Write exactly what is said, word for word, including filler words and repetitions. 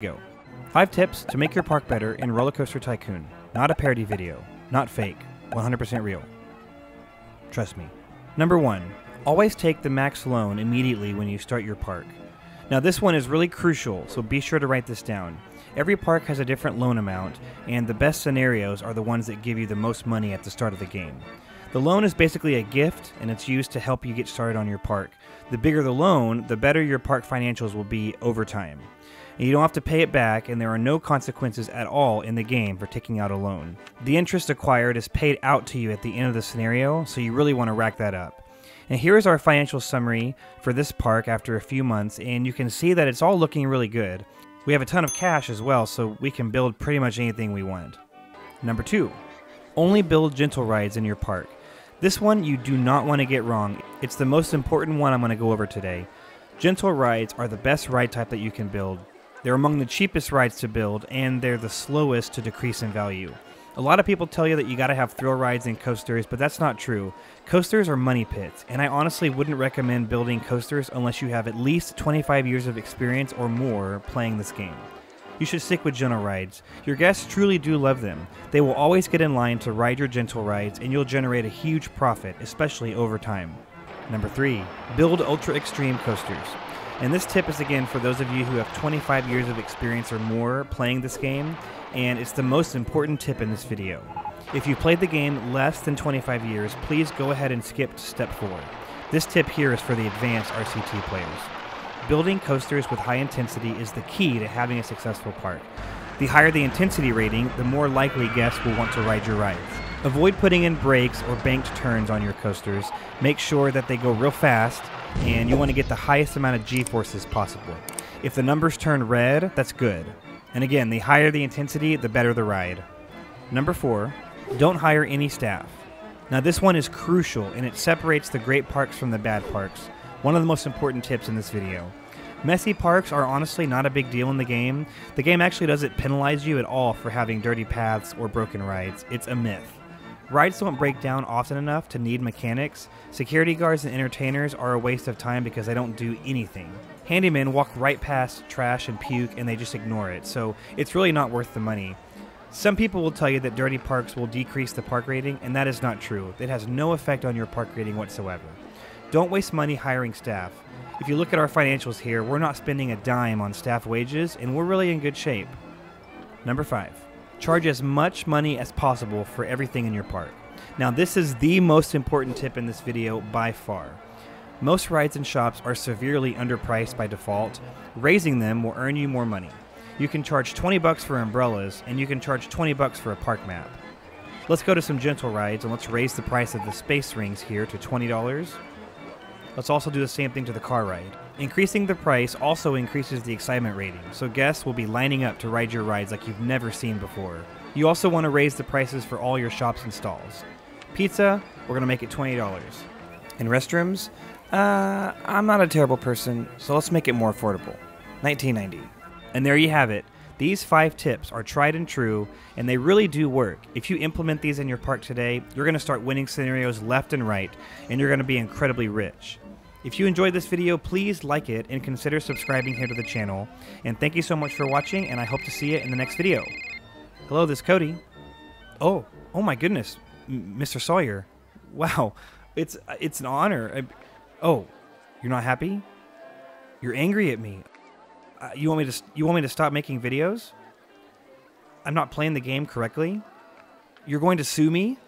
Go. Five tips to make your park better in RollerCoaster Tycoon. Not a parody video. Not fake. one hundred percent real. Trust me. Number one, always take the max loan immediately when you start your park. Now this one is really crucial, so be sure to write this down. Every park has a different loan amount, and the best scenarios are the ones that give you the most money at the start of the game. The loan is basically a gift, and it's used to help you get started on your park. The bigger the loan, the better your park financials will be over time. You don't have to pay it back, and there are no consequences at all in the game for taking out a loan. The interest acquired is paid out to you at the end of the scenario, so you really want to rack that up. And here is our financial summary for this park after a few months, and you can see that it's all looking really good. We have a ton of cash as well, so we can build pretty much anything we want. Number two, only build gentle rides in your park. This one you do not want to get wrong. It's the most important one I'm going to go over today. Gentle rides are the best ride type that you can build. They're among the cheapest rides to build, and they're the slowest to decrease in value. A lot of people tell you that you gotta have thrill rides and coasters, but that's not true. Coasters are money pits, and I honestly wouldn't recommend building coasters unless you have at least twenty-five years of experience or more playing this game. You should stick with gentle rides. Your guests truly do love them. They will always get in line to ride your gentle rides, and you'll generate a huge profit, especially over time. Number three, build ultra extreme coasters. And this tip is again for those of you who have twenty-five years of experience or more playing this game, and it's the most important tip in this video. If you played the game less than twenty-five years, please go ahead and skip to step four. This tip here is for the advanced R C T players. Building coasters with high intensity is the key to having a successful park. The higher the intensity rating, the more likely guests will want to ride your rides. Avoid putting in brakes or banked turns on your coasters. Make sure that they go real fast, and you want to get the highest amount of G-forces possible. If the numbers turn red, that's good. And again, the higher the intensity, the better the ride. Number four, don't hire any staff. Now this one is crucial, and it separates the great parks from the bad parks. One of the most important tips in this video. Messy parks are honestly not a big deal in the game. The game actually doesn't penalize you at all for having dirty paths or broken rides. It's a myth. Rides don't break down often enough to need mechanics. Security guards and entertainers are a waste of time because they don't do anything. Handymen walk right past trash and puke and they just ignore it, so it's really not worth the money. Some people will tell you that dirty parks will decrease the park rating, and that is not true. It has no effect on your park rating whatsoever. Don't waste money hiring staff. If you look at our financials here, we're not spending a dime on staff wages, and we're really in good shape. Number five. Charge as much money as possible for everything in your park. Now this is the most important tip in this video by far. Most rides and shops are severely underpriced by default. Raising them will earn you more money. You can charge twenty bucks for umbrellas, and you can charge twenty bucks for a park map. Let's go to some gentle rides, and let's raise the price of the space rings here to twenty dollars. Let's also do the same thing to the car ride. Increasing the price also increases the excitement rating, so guests will be lining up to ride your rides like you've never seen before. You also want to raise the prices for all your shops and stalls. Pizza, we're going to make it twenty dollars. And restrooms, uh, I'm not a terrible person, so let's make it more affordable, nineteen ninety. And there you have it. These five tips are tried and true, and they really do work. If you implement these in your park today, you're going to start winning scenarios left and right, and you're going to be incredibly rich. If you enjoyed this video, please like it and consider subscribing here to the channel. And thank you so much for watching, and I hope to see you in the next video. Hello, this is Cody. Oh, oh my goodness, Mister Sawyer. Wow, it's it's an honor. I, oh, you're not happy? You're angry at me. Uh, you want me to you want me to stop making videos? I'm not playing the game correctly? You're going to sue me?